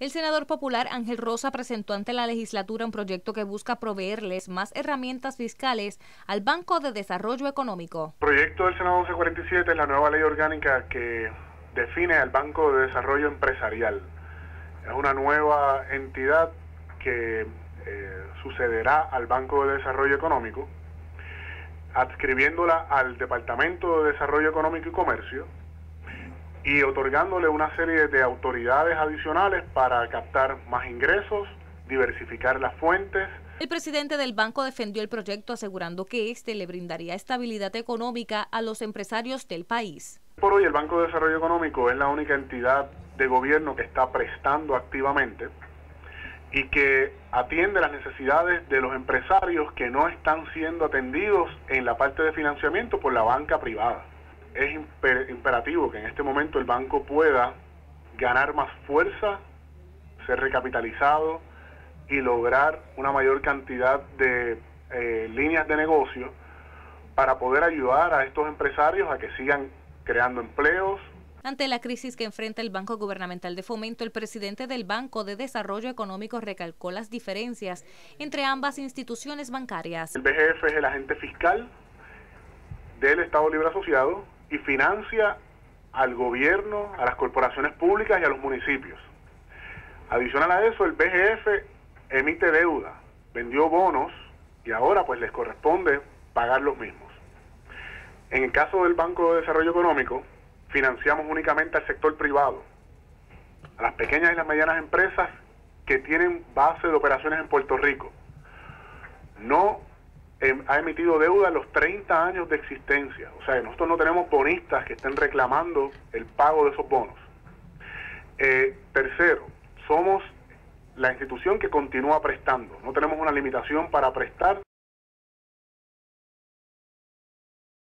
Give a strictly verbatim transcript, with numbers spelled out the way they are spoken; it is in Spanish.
El senador popular Ángel Rosa presentó ante la legislatura un proyecto que busca proveerles más herramientas fiscales al Banco de Desarrollo Económico. El proyecto del Senado once cuarenta y siete es la nueva ley orgánica que define al Banco de Desarrollo Empresarial. Es una nueva entidad que eh, sucederá al Banco de Desarrollo Económico, adscribiéndola al Departamento de Desarrollo Económico y Comercio, y otorgándole una serie de autoridades adicionales para captar más ingresos, diversificar las fuentes. El presidente del banco defendió el proyecto asegurando que este le brindaría estabilidad económica a los empresarios del país. Por hoy el Banco de Desarrollo Económico es la única entidad de gobierno que está prestando activamente y que atiende las necesidades de los empresarios que no están siendo atendidos en la parte de financiamiento por la banca privada. Es imperativo que en este momento el banco pueda ganar más fuerza, ser recapitalizado y lograr una mayor cantidad de eh, líneas de negocio para poder ayudar a estos empresarios a que sigan creando empleos. Ante la crisis que enfrenta el Banco Gubernamental de Fomento, el presidente del Banco de Desarrollo Económico recalcó las diferencias entre ambas instituciones bancarias. El B D E F es el agente fiscal del Estado Libre Asociado y financia al gobierno, a las corporaciones públicas y a los municipios. Adicional a eso, el B G F emite deuda, vendió bonos y ahora pues les corresponde pagar los mismos. En el caso del Banco de Desarrollo Económico, financiamos únicamente al sector privado, a las pequeñas y las medianas empresas que tienen base de operaciones en Puerto Rico. No ha emitido deuda a los treinta años de existencia. O sea, nosotros no tenemos bonistas que estén reclamando el pago de esos bonos. Eh, tercero, somos la institución que continúa prestando. No tenemos una limitación para prestar.